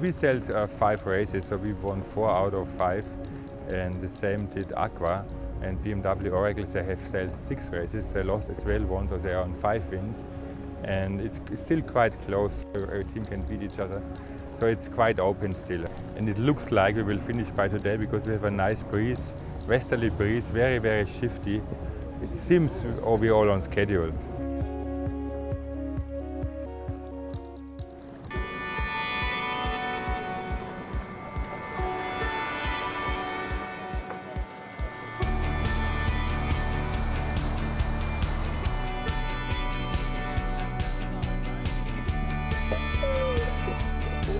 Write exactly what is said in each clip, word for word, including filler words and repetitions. we sold uh, five races, so we won four out of five, and the same did Aqua. And B M W Oracle, they have sold six races, they lost as well one, so they are on five wins. And it's still quite close, every team can beat each other. So it's quite open still. And it looks like we will finish by today because we have a nice breeze, westerly breeze, very, very shifty. It seems overall on schedule.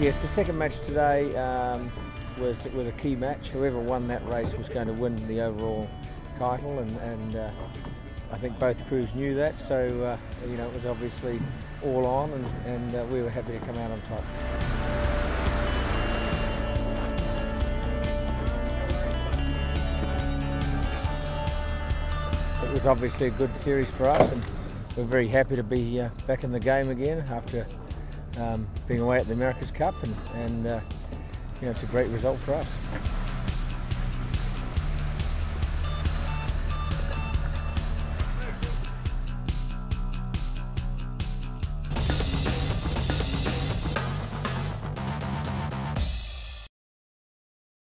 Yes, the second match today um, was was a key match. Whoever won that race was going to win the overall title, and, and uh, I think both crews knew that. So uh, you know, it was obviously all on, and, and uh, we were happy to come out on top. It was obviously a good series for us, and we're very happy to be uh, back in the game again after. Um, being away at the America's Cup, and, and uh, you know, it's a great result for us.